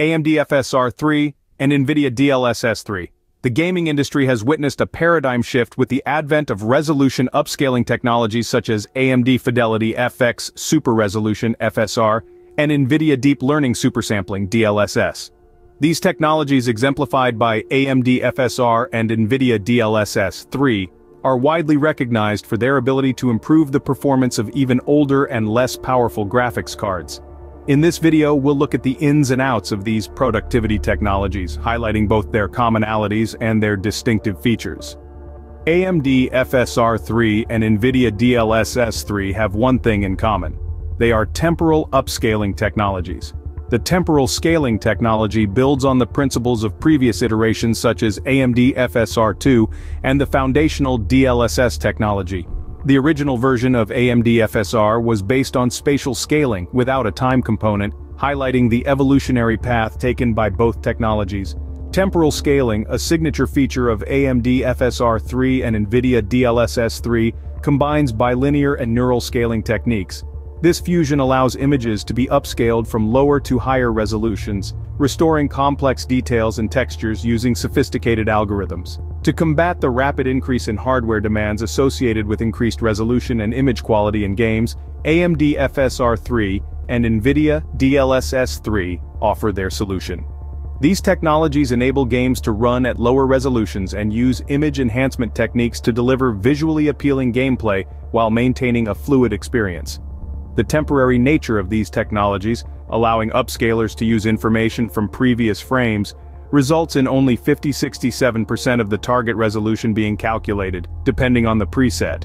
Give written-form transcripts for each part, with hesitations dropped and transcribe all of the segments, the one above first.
AMD FSR 3, and NVIDIA DLSS 3. The gaming industry has witnessed a paradigm shift with the advent of resolution upscaling technologies such as AMD FidelityFX Super Resolution (FSR) and NVIDIA Deep Learning Super Sampling (DLSS). These technologies, exemplified by AMD FSR and NVIDIA DLSS 3, are widely recognized for their ability to improve the performance of even older and less powerful graphics cards. In this video, we'll look at the ins and outs of these productivity technologies, highlighting both their commonalities and their distinctive features. AMD FSR 3 and NVIDIA DLSS 3 have one thing in common. They are temporal upscaling technologies. The temporal scaling technology builds on the principles of previous iterations such as AMD FSR 2 and the foundational DLSS technology. The original version of AMD FSR was based on spatial scaling without a time component, highlighting the evolutionary path taken by both technologies. Temporal scaling, a signature feature of AMD FSR 3 and NVIDIA DLSS 3, combines bilinear and neural scaling techniques. This fusion allows images to be upscaled from lower to higher resolutions, restoring complex details and textures using sophisticated algorithms. To combat the rapid increase in hardware demands associated with increased resolution and image quality in games, AMD FSR 3 and NVIDIA DLSS 3 offer their solution. These technologies enable games to run at lower resolutions and use image enhancement techniques to deliver visually appealing gameplay while maintaining a fluid experience. The temporary nature of these technologies, allowing upscalers to use information from previous frames, results in only 50–67% of the target resolution being calculated, depending on the preset.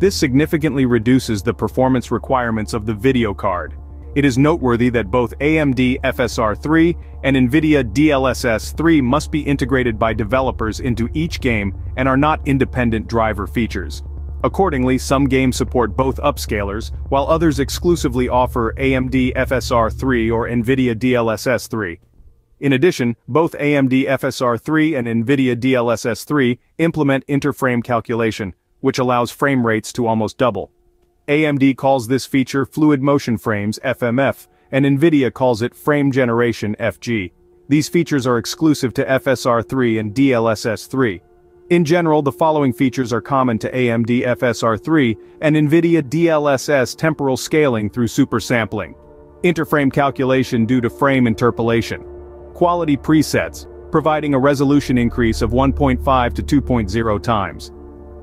This significantly reduces the performance requirements of the video card. It is noteworthy that both AMD FSR 3 and NVIDIA DLSS 3 must be integrated by developers into each game and are not independent driver features. Accordingly, some games support both upscalers, while others exclusively offer AMD FSR 3 or NVIDIA DLSS 3. In addition, both AMD FSR 3 and NVIDIA DLSS 3 implement inter-frame calculation, which allows frame rates to almost double. AMD calls this feature Fluid Motion Frames (FMF), and NVIDIA calls it Frame Generation (FG). These features are exclusive to FSR 3 and DLSS 3. In general, the following features are common to AMD FSR 3 and NVIDIA DLSS: temporal scaling through super sampling, interframe calculation due to frame interpolation, quality presets, providing a resolution increase of 1.5 to 2.0 times,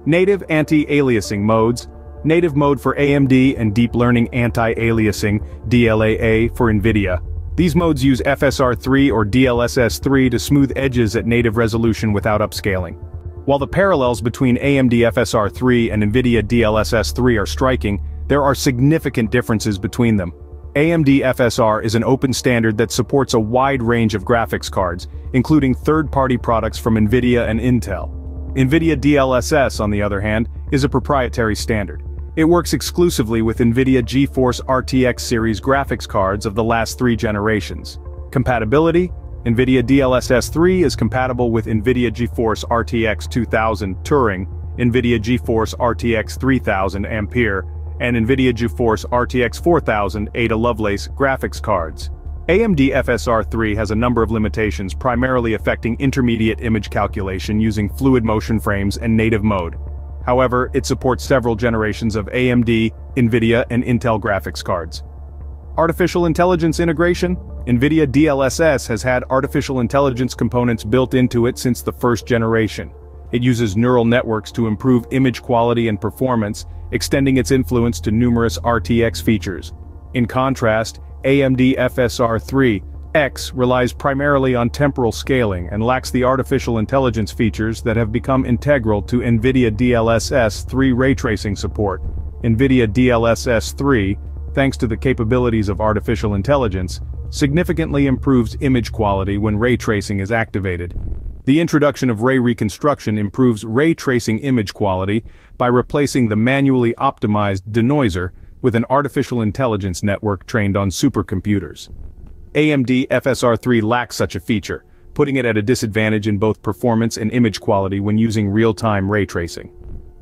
native anti-aliasing modes, native mode for AMD and deep learning anti-aliasing (DLAA) for NVIDIA. These modes use FSR 3 or DLSS 3 to smooth edges at native resolution without upscaling. While the parallels between AMD FSR 3 and NVIDIA DLSS 3 are striking, there are significant differences between them. AMD FSR is an open standard that supports a wide range of graphics cards, including third-party products from NVIDIA and Intel. NVIDIA DLSS, on the other hand, is a proprietary standard. It works exclusively with NVIDIA GeForce RTX series graphics cards of the last three generations. Compatibility: NVIDIA DLSS 3 is compatible with NVIDIA GeForce RTX 2000 Turing, NVIDIA GeForce RTX 3000 Ampere, and NVIDIA GeForce RTX 4000 Ada Lovelace graphics cards. AMD FSR 3 has a number of limitations, primarily affecting intermediate image calculation using fluid motion frames and native mode. However, it supports several generations of AMD, NVIDIA, and Intel graphics cards. Artificial intelligence integration: NVIDIA DLSS has had artificial intelligence components built into it since the first generation. It uses neural networks to improve image quality and performance, extending its influence to numerous RTX features. In contrast, AMD FSR 3X relies primarily on temporal scaling and lacks the artificial intelligence features that have become integral to NVIDIA DLSS 3 ray tracing support. NVIDIA DLSS 3, thanks to the capabilities of artificial intelligence, significantly improves image quality when ray tracing is activated. The introduction of ray reconstruction improves ray tracing image quality by replacing the manually optimized denoiser with an artificial intelligence network trained on supercomputers. AMD FSR 3 lacks such a feature, putting it at a disadvantage in both performance and image quality when using real-time ray tracing.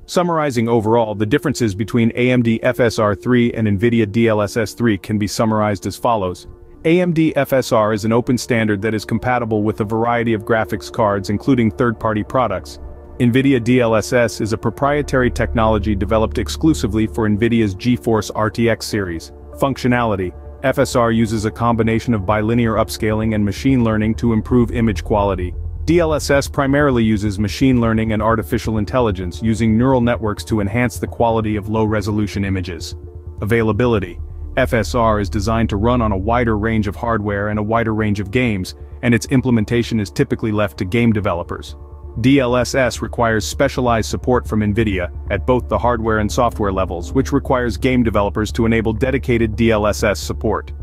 Summarizing overall, the differences between AMD FSR 3 and NVIDIA DLSS 3 can be summarized as follows. AMD FSR is an open standard that is compatible with a variety of graphics cards including third-party products. NVIDIA DLSS is a proprietary technology developed exclusively for NVIDIA's GeForce RTX series. Functionality: FSR uses a combination of bilinear upscaling and machine learning to improve image quality. DLSS primarily uses machine learning and artificial intelligence using neural networks to enhance the quality of low-resolution images. Availability: FSR is designed to run on a wider range of hardware and a wider range of games, and its implementation is typically left to game developers. DLSS requires specialized support from NVIDIA at both the hardware and software levels, which requires game developers to enable dedicated DLSS support.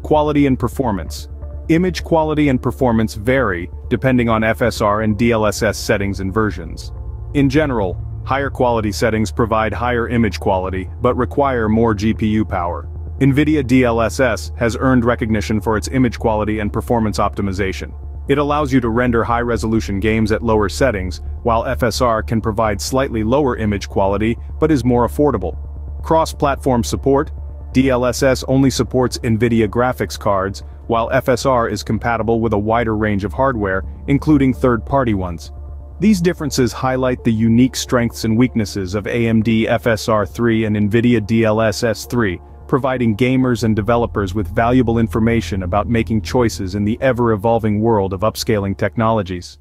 Quality and performance. Image quality and performance vary depending on FSR and DLSS settings and versions. In general, higher quality settings provide higher image quality but require more GPU power. NVIDIA DLSS has earned recognition for its image quality and performance optimization. It allows you to render high-resolution games at lower settings, while FSR can provide slightly lower image quality but is more affordable. Cross-platform support. DLSS only supports NVIDIA graphics cards, while FSR is compatible with a wider range of hardware, including third-party ones. These differences highlight the unique strengths and weaknesses of AMD FSR 3 and NVIDIA DLSS 3, providing gamers and developers with valuable information about making choices in the ever-evolving world of upscaling technologies.